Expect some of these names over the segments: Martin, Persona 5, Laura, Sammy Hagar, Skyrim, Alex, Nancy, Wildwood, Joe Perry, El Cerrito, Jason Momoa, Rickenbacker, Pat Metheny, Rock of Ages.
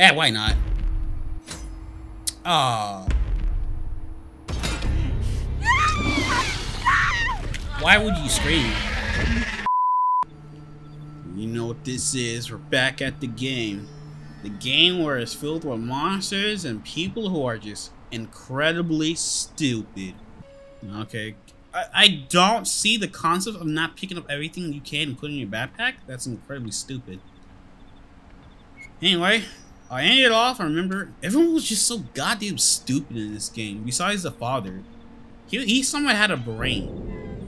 Yeah, why not? Oh. Why would you scream? You know what this is, we're back at the game. The game where it's filled with monsters and people who are just incredibly stupid. Okay. I don't see the concept of not picking up everything you can and putting in your backpack. That's incredibly stupid. Anyway, I ended it off. I remember everyone was just so goddamn stupid in this game. Besides the father, he somewhat had a brain.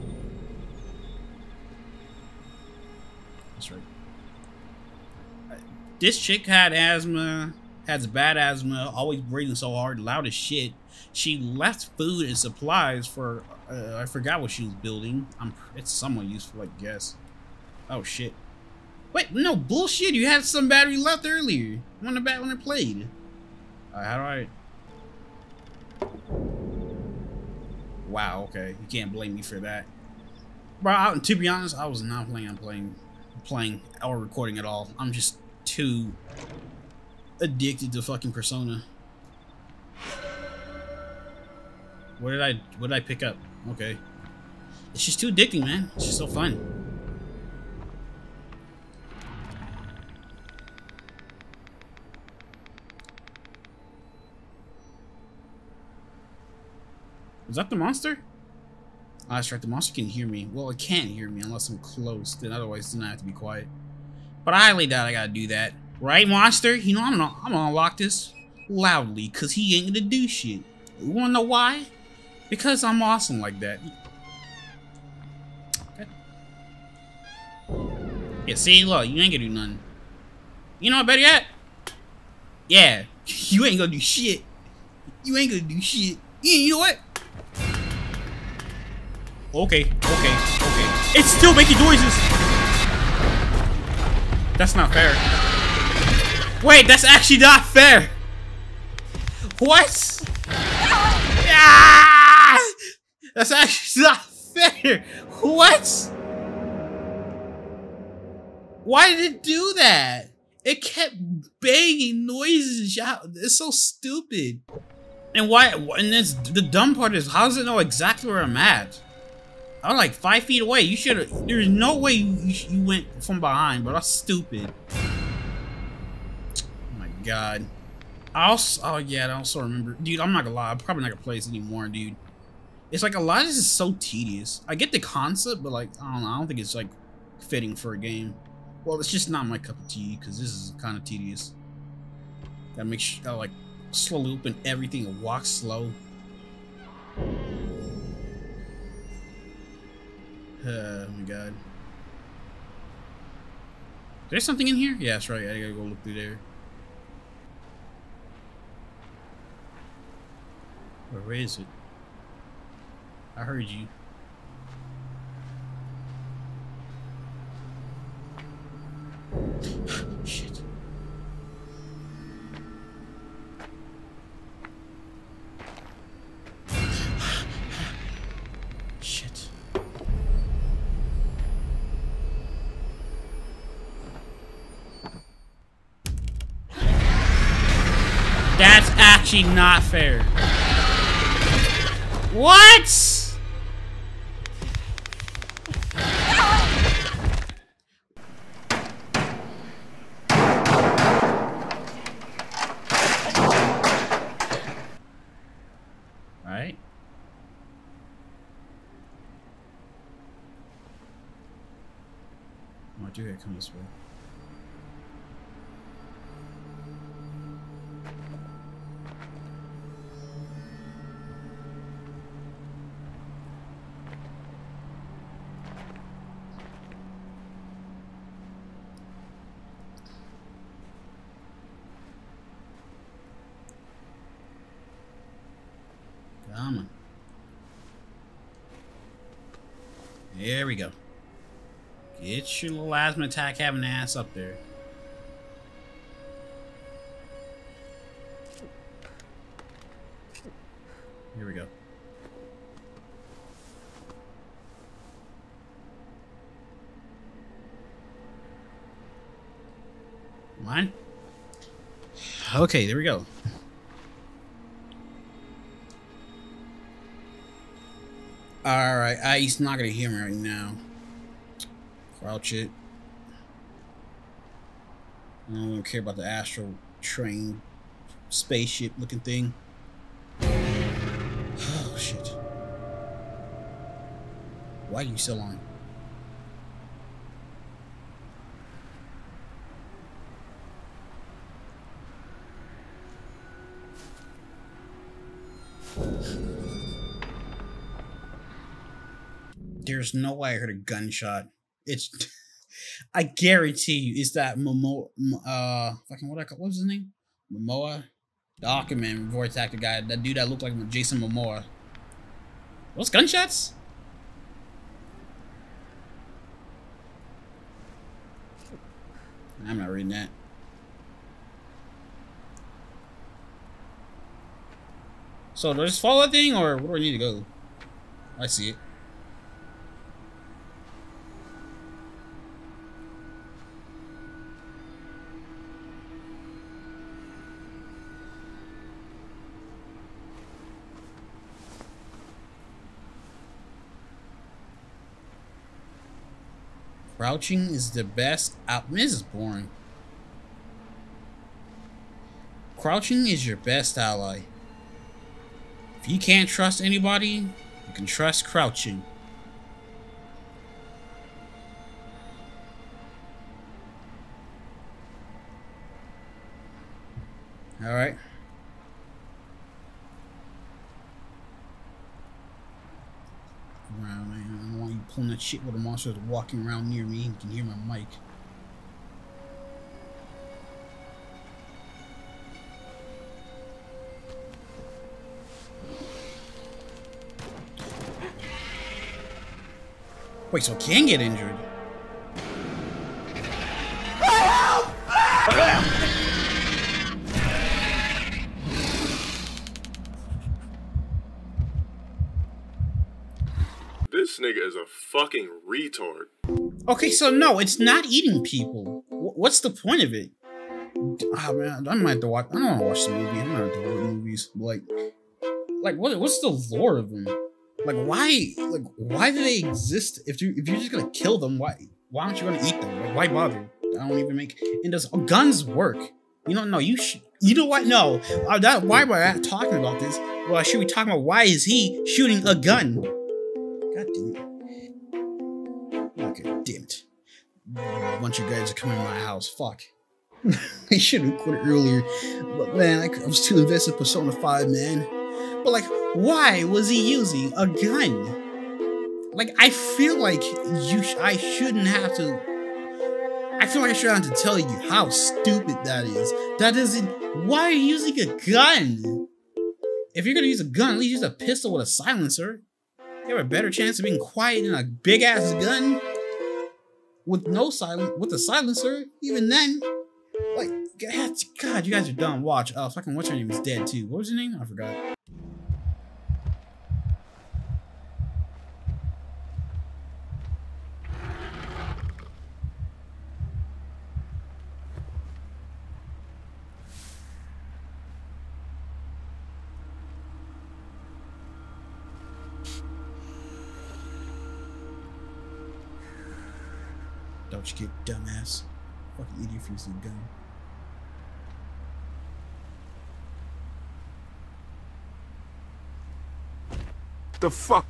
That's right. This chick had asthma. Has bad asthma. Always breathing so hard, loud as shit. She left food and supplies for. I forgot what she was building. It's somewhat useful, I guess. Oh shit! Wait, no bullshit. You had some battery left earlier when I played. How do I? Wow. Okay, you can't blame me for that. Bro, to be honest, I was not planning on playing or recording at all. I'm just too addicted to fucking Persona. What did I pick up? Okay. It's just too addicting, man. It's just so fun. Is that the monster? Ah, that's right, the monster can hear me. Well, it can't hear me unless I'm close. Then otherwise I have to be quiet. But I highly doubt I gotta do that. Right, monster? You know, I'm gonna unlock this loudly, cause he ain't gonna do shit. You wanna know why? Because I'm awesome like that. Okay. Yeah, see, look, you ain't gonna do nothing. You know what, better yet? Yeah, you ain't gonna do shit. You ain't gonna do shit. You know what? Okay. It's still making noises! That's not fair. Wait, that's actually not fair! What? Ah! That's actually not fair! What? Why did it do that? It kept banging noises out. It's so stupid. And why? And this, the dumb part is, how does it know exactly where I'm at? I'm like 5 feet away. You should've... There's no way you went from behind, but that's stupid. Oh my god. Oh yeah, I also remember. Dude, I'm not gonna lie. I'm probably not gonna play this anymore, dude. It's like a lot of this is so tedious. I get the concept, but like, I don't know. I don't think it's like fitting for a game. Well, it's just not my cup of tea because this is kind of tedious. That makes sure I like slowly open everything and walk slow. Oh my god. There's something in here? Yeah, that's right. I gotta go look through there. Where is it? I heard you. Shit. Shit. That's actually not fair. What? Alright. Oh, I do gotta come this way. There we go. Get your little asthma attack having ass up there. Here we go. Mine? Okay, there we go. Alright, he's not gonna hear me right now. Crouch it. I don't care about the astral train spaceship looking thing. Oh shit. Why are you still on? There's no way I heard a gunshot. It's, I guarantee you, it's that Momoa, fucking what was his name? Momoa? The Aquaman voice actor guy, that dude that looked like Jason Momoa. Those gunshots? I'm not reading that. So do I just follow that thing, or where do I need to go? I see it. Crouching is the best out. This is boring. Crouching is your best ally. If you can't trust anybody, you can trust crouching. All right. Pulling that shit with the monsters walking around near me and can hear my mic. Wait, so I can get injured? Help! This nigga is a fucking retard. Okay, so no, it's not eating people. What's the point of it? Oh man, I might have to watch. I don't want to watch the movie. I'm not into horror movies. Like what's the lore of them? Like why do they exist? If you're just gonna kill them, why aren't you gonna eat them? Like, why bother? I don't even make. And does guns work? You don't know. You should. You know what? No. That why we're talking about this? Well, should we talk about why is he shooting a gun? God damn it. Okay, damn it. A bunch of guys are coming to my house. Fuck. I should have quit earlier. But man, I was too invested in Persona 5, man. But like, why was he using a gun? Like, I feel like I shouldn't have to. I feel like I shouldn't have to tell you how stupid that is. That isn't. Why are you using a gun? If you're gonna use a gun, at least use a pistol with a silencer. You have a better chance of being quiet than a big ass gun with no silent with a silencer. Even then, like God, you guys are dumb. Watch, fucking what's her name is dead too. What was her name? I forgot. Don't you get dumbass. Fucking idiot for using a gun. The fuck?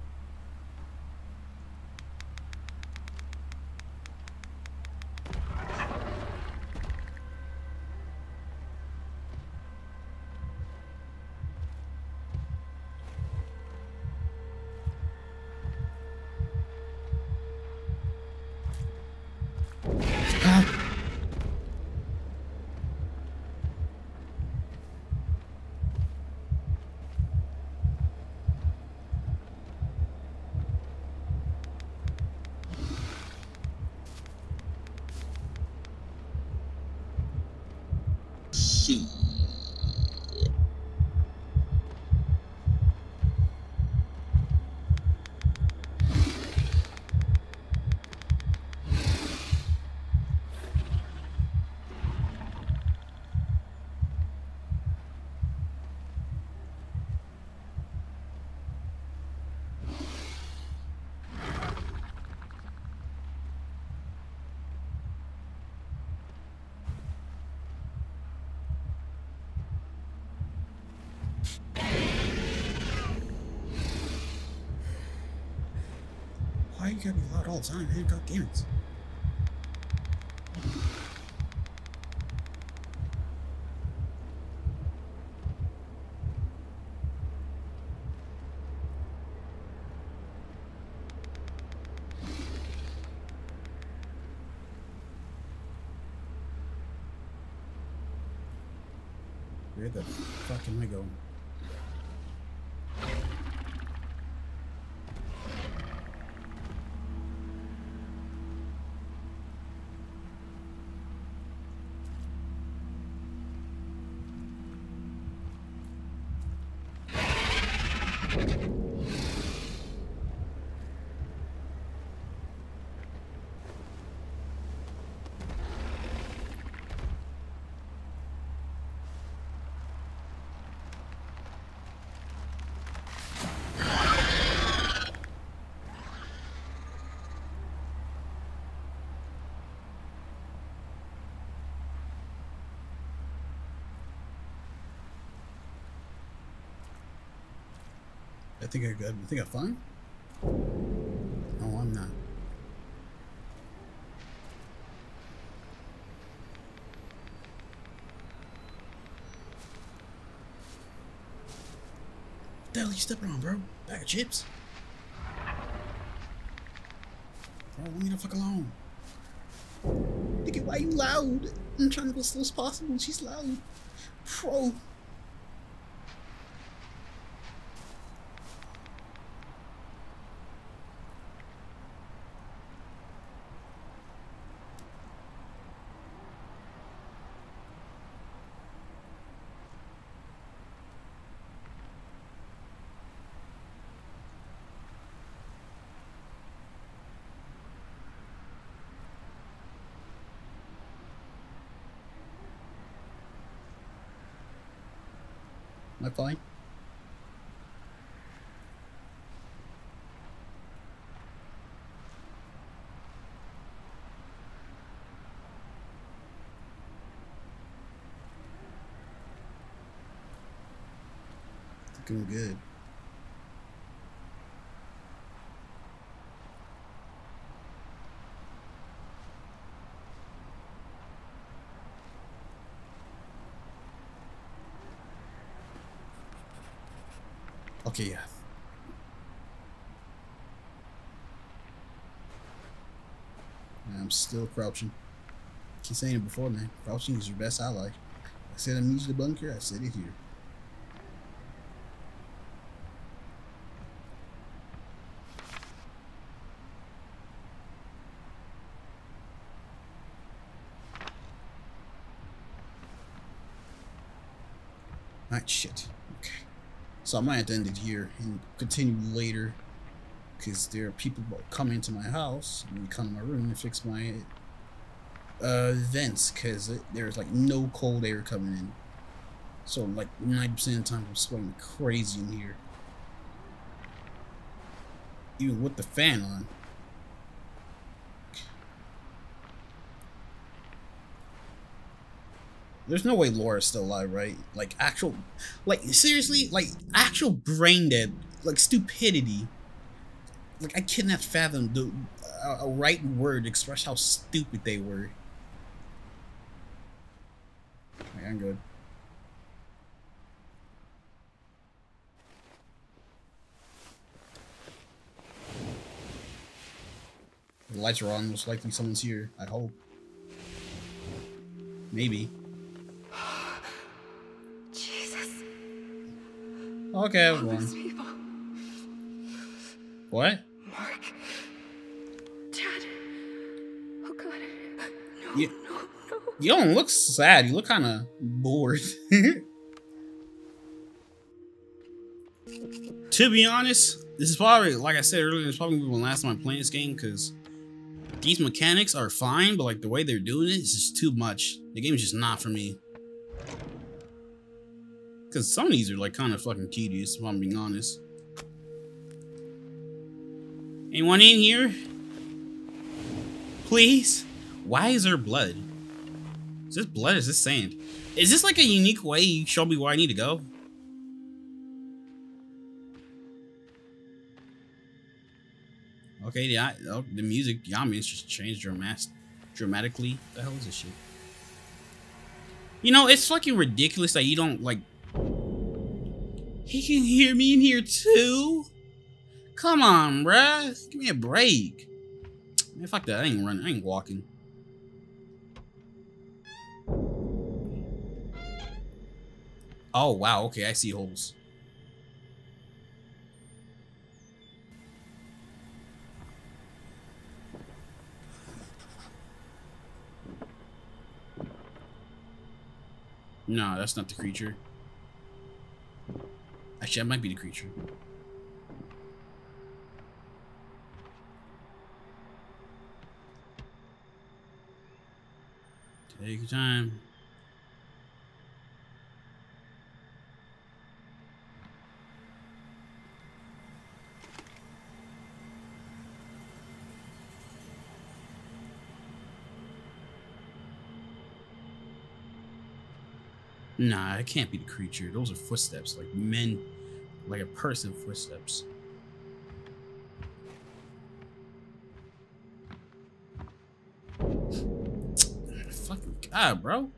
you gotta be loud all the time, man? God damn it. Where the fuck am I going? I think I'm fine? No, I'm not. What the hell are you stepping on, bro? Bag of chips? Bro, leave me the fuck alone. Nigga, why you loud? I'm trying to go as slow as possible, she's loud. Bro. Am I fine? Looking good. Okay, yeah. I'm still crouching. I keep saying it before, man. Crouching is your best ally. I said I'm using the bunker, I said it here. Alright, shit. Okay. So I might have to end it here and continue later, because there are people that come into my house and come to my room and fix my vents, because there's like no cold air coming in. So like 90% of the time I'm sweating crazy in here, even with the fan on. There's no way Laura's still alive, right? Like, actual... Like, seriously? Like, actual brain dead. Like, stupidity. Like, I cannot fathom the a right word to express how stupid they were. Okay, I'm good. The lights are on. Most likely someone's here. I hope. Maybe. Okay, everyone. What? Mark. Dad. Oh god. No, you, no, no. You don't look sad. You look kind of bored. To be honest, this is probably, like I said earlier, this is probably the last time I'm playing this game, because these mechanics are fine, but like the way they're doing it is just too much. The game is just not for me. Because some of these are like kind of fucking tedious, if I'm being honest. Anyone in here? Please? Why is there blood? Is this blood? Is this sand? Is this like a unique way you show me where I need to go? Okay, the music, Yami's just changed dramatically. The hell is this shit? You know, it's fucking ridiculous that you don't, like... He can hear me in here too? Come on, bruh. Give me a break. Man, fuck that. I ain't running. I ain't walking. Oh, wow. Okay, I see holes. No, that's not the creature. Actually, that might be the creature. Take your time. Nah, it can't be the creature. Those are footsteps, like men, like a person footsteps. Fucking God, bro.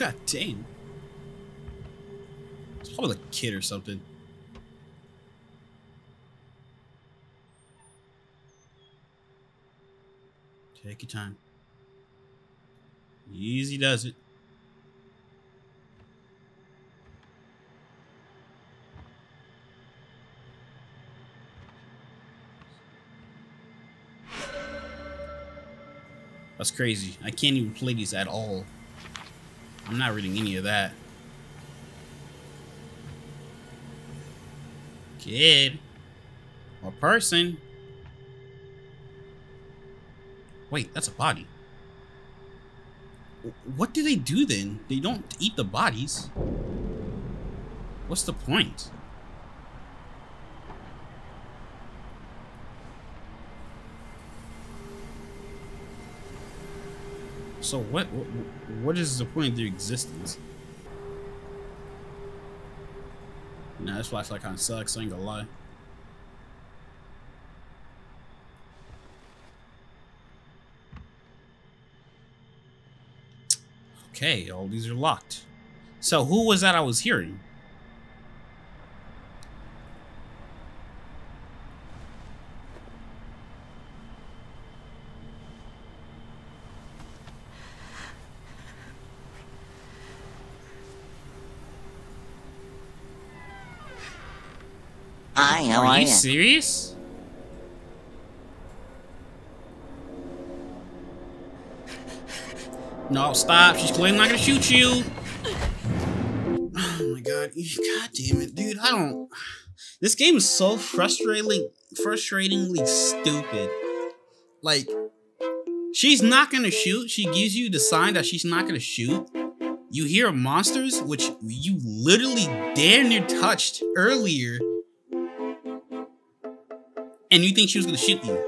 God dang. It's probably like a kid or something. Take your time. Easy does it. That's crazy. I can't even play these at all. I'm not reading any of that. Kid. Or person. Wait, that's a body. What do they do then? They don't eat the bodies. What's the point? So what is the point of their existence? Nah, this flashlight kind of sucks, I ain't gonna lie. Okay, all these are locked. So who was that I was hearing? Hi, how are you? Are you serious? No, stop. She's clearly not gonna shoot you. Oh my God. God damn it, dude. I don't... This game is so frustratingly stupid. Like, she's not gonna shoot. She gives you the sign that she's not gonna shoot. You hear monsters, which you literally damn near touched earlier. And you think she was gonna shoot you.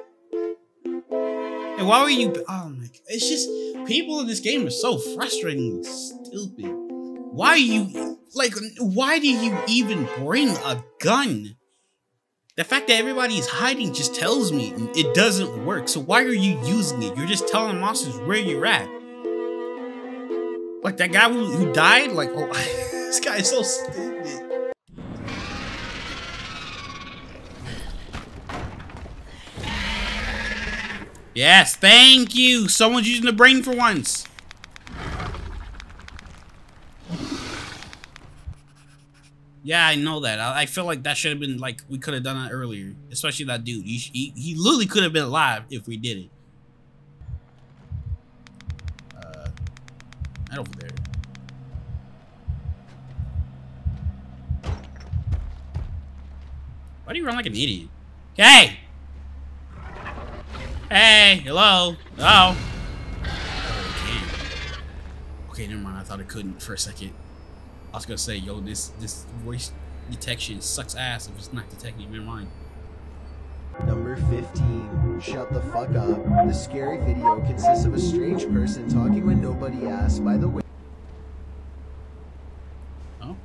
And why were you... Oh my God. It's just... People in this game are so frustratingly stupid. Why you, like, why do you even bring a gun? The fact that everybody's hiding just tells me it doesn't work. So why are you using it? You're just telling monsters where you're at. Like that guy who died, like, oh, this guy is so stupid. Yes, thank you! Someone's using the brain for once! Yeah, I know that. I feel like that should have been, like, we could have done that earlier. Especially that dude. He literally could have been alive if we did it. Not over there. Why do you run like an idiot? Hey! Hey, hello. Oh. Okay, never mind. I thought it couldn't for a second. I was gonna say, yo, this voice detection sucks ass if it's not detecting. Never mind. Number 15. Shut the fuck up. The scary video consists of a strange person talking when nobody asks. By the way... Oh?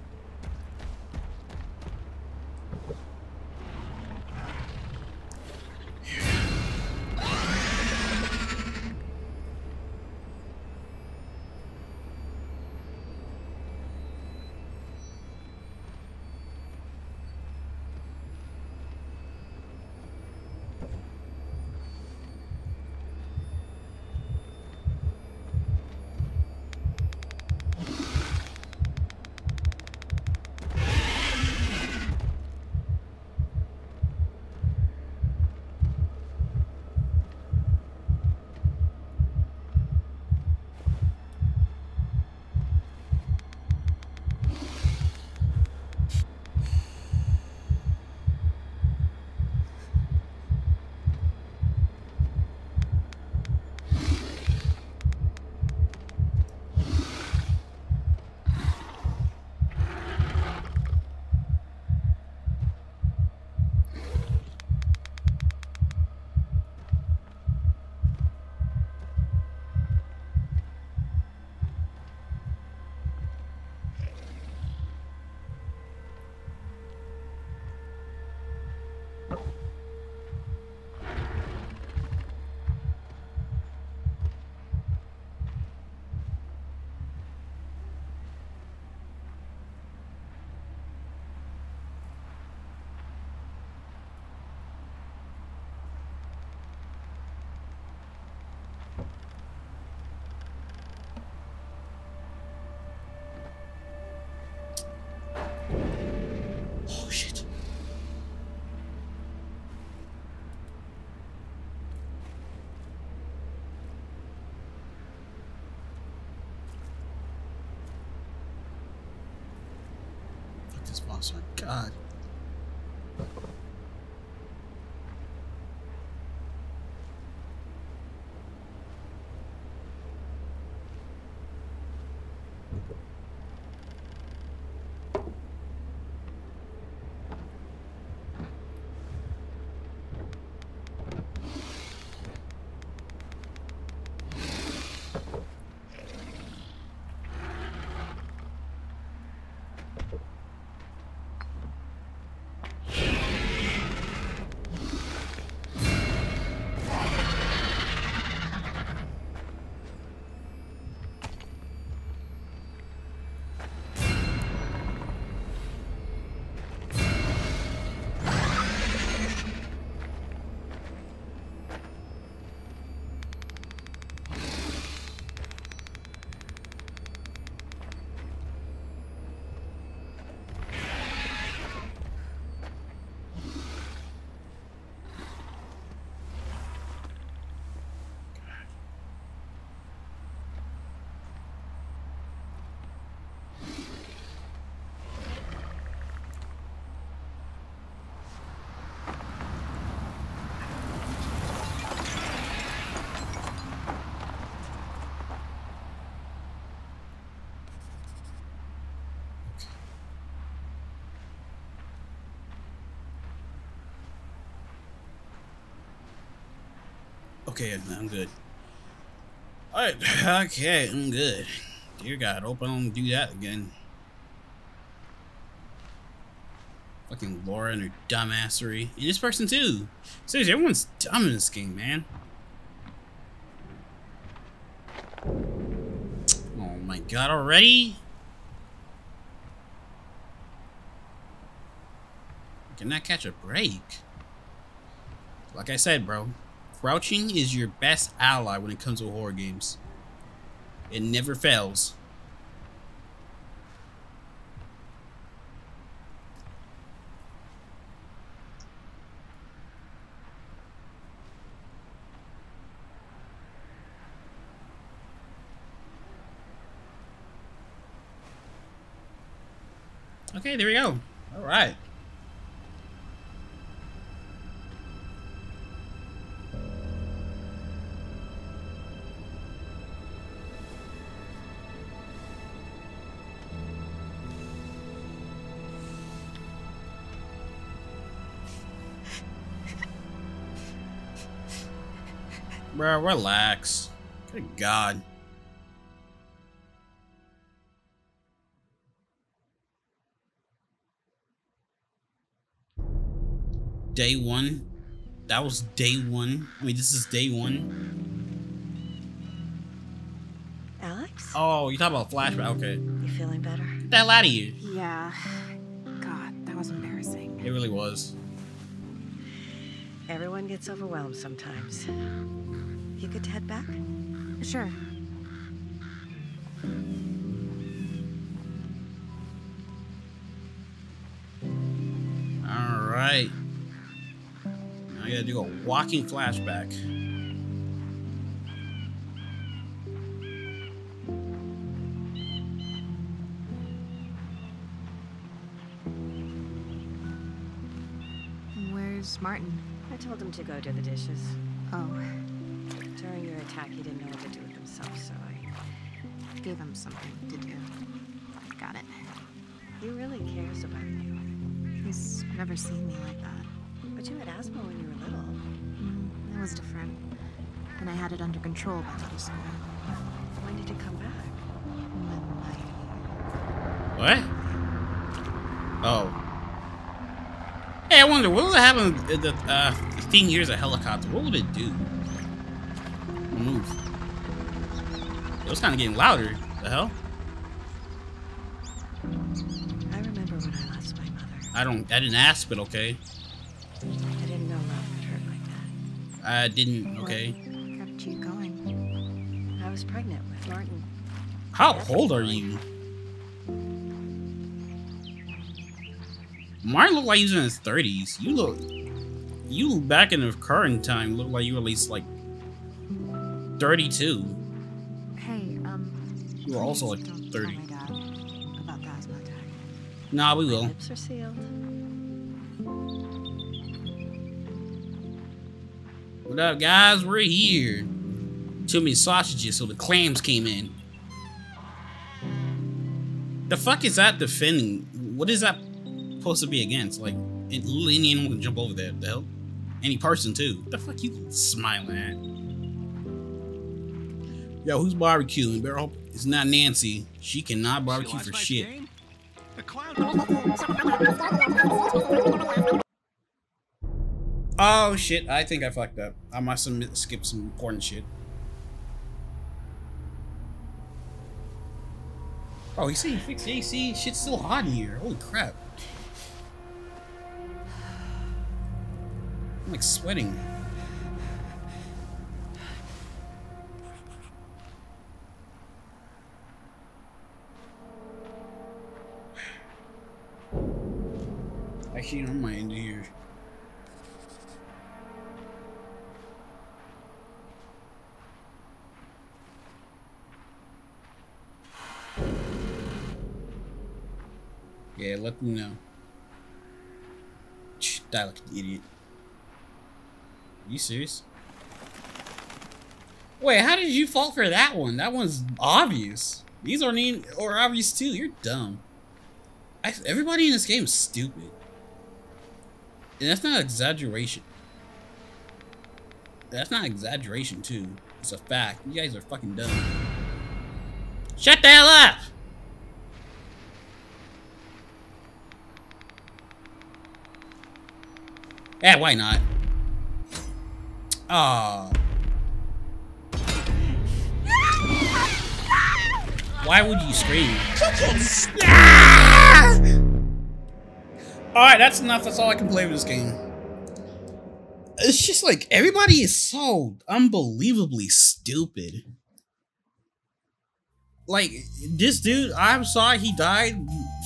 This boss, my god. Okay, I'm good. Alright, okay, I'm good. Dear God, hope I don't do that again. Fucking Laura and her dumbassery. And this person too. Seriously, everyone's dumb in this game, man. Oh my god, already? I cannot catch a break. Like I said, bro. Crouching is your best ally when it comes to horror games. It never fails. Okay, there we go. All right. Bro, relax. Good God. Day one. That was day one. I mean, this is day one. Alex? Oh, you're talking about flashback. Okay. You feeling better? That lie to you. Yeah. God, that was embarrassing. It really was. Everyone gets overwhelmed sometimes. You good to head back? Sure. All right. I gotta do a walking flashback. Where's Martin? I told him to go do the dishes. Oh. During your attack, he didn't know what to do with himself, so I gave him something to do. Got it. He really cares about you. He's never seen me like that. But you had asthma when you were little. It was different. And I had it under control by middle school. When did it come back? What? Oh. Hey, I wonder, what would happen if the 15 years of helicopter? What would it do? Move. It was kind of getting louder. The hell? I remember when I lost my mother. I didn't ask, but okay. I didn't know love could hurt like that. I didn't, okay. What kept you going? I was pregnant with Martin. How old are you? Martin looked like he was in his 30s. You back in the current time look like you were at least like 32. Hey, you were also like 30. Tell my dad about the asthma attack. Nah, we will. My lips are sealed. What up, guys? We're here. Too many sausages, so the clams came in. The fuck is that defending? What is that supposed to be against? Like, little anyone can jump over there, the hell? Any person, too. The fuck you smiling at? Yo, who's barbecuing? Better hope it's not Nancy. She cannot barbecue for shit. Oh shit, I think I fucked up. I must have skipped some important shit. Oh, you see, you fixed the AC? Shit's still hot in here. Holy crap. I'm like sweating. Actually, never mind here. Yeah, let me know. Die like an idiot. Are you serious? Wait, how did you fall for that one? That one's obvious. These aren't even or obvious too. You're dumb. Everybody in this game is stupid. And that's not exaggeration. That's not exaggeration too. It's a fact. You guys are fucking dumb. Shut the hell up! Yeah, why not? Oh. Why would you scream? Alright, that's enough. That's all I can play with this game. It's just like, everybody is so unbelievably stupid. Like, this dude, I'm sorry he died.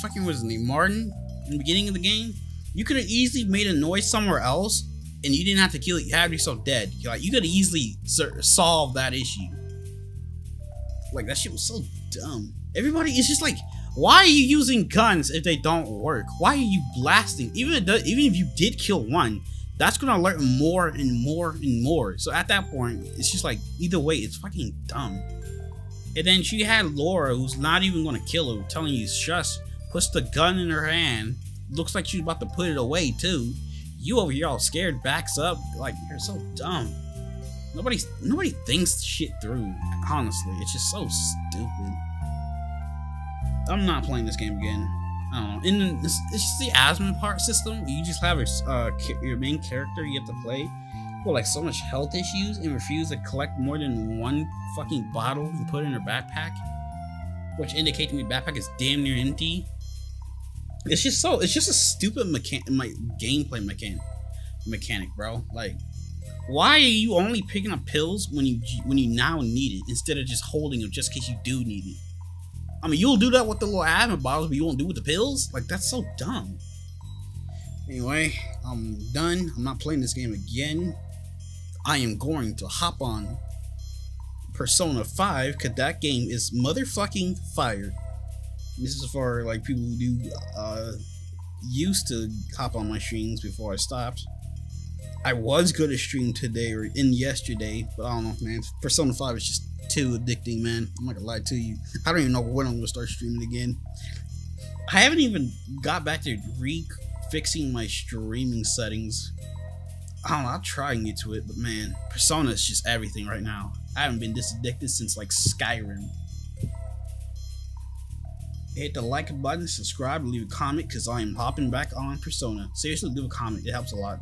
Fucking, was his name? Martin? In the beginning of the game? You could have easily made a noise somewhere else, and you didn't have to kill it. You have yourself dead. Like, you could have easily solved that issue. Like, that shit was so dumb. Everybody, it's just like, why are you using guns if they don't work? Why are you blasting? Even if you did kill one, that's gonna alert more and more and more. So at that point, it's just like, either way, it's fucking dumb. And then she had Laura, who's not even gonna kill her, telling you just puts the gun in her hand. Looks like she's about to put it away too. You over here all scared, backs up, like you're so dumb. Nobody thinks shit through, honestly. It's just so stupid. I'm not playing this game again. I don't know. And it's just the admin part system. You just have your main character you have to play with like so much health issues and refuse to collect more than one fucking bottle and put in her backpack, which indicates to me backpack is damn near empty. It's just a stupid gameplay mechanic, bro. Like, why are you only picking up pills when you now need it instead of just holding them just in case you do need it? I mean, you'll do that with the little admin bottles, but you won't do it with the pills? Like, that's so dumb. Anyway, I'm done. I'm not playing this game again. I am going to hop on Persona 5, because that game is motherfucking fire. This is for, like, people who do, used to hop on my streams before I stopped. I was going to stream today or yesterday, but I don't know, man. Persona 5 is just too addicting, man. I'm not gonna lie to you. I don't even know when I'm gonna start streaming again. I haven't even got back to re-fixing my streaming settings. I don't know, I'll try and get to it, but man, Persona is just everything right now. I haven't been this addicted since like Skyrim. Hit the like button, subscribe, leave a comment, because I am hopping back on Persona. Seriously, leave a comment, it helps a lot.